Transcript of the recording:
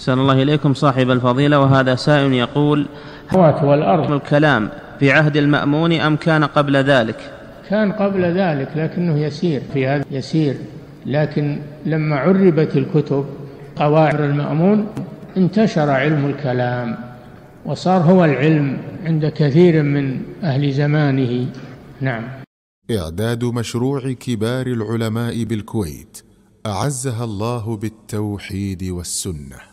أحسن الله إليكم صاحب الفضيلة. وهذا سائل يقول: والأرض الكلام في عهد المأمون أم كان قبل ذلك؟ كان قبل ذلك لكنه يسير في هذا يسير، لكن لما عربت الكتب قواعد المأمون انتشر علم الكلام وصار هو العلم عند كثير من أهل زمانه. نعم. إعداد مشروع كبار العلماء بالكويت أعزها الله بالتوحيد والسنة.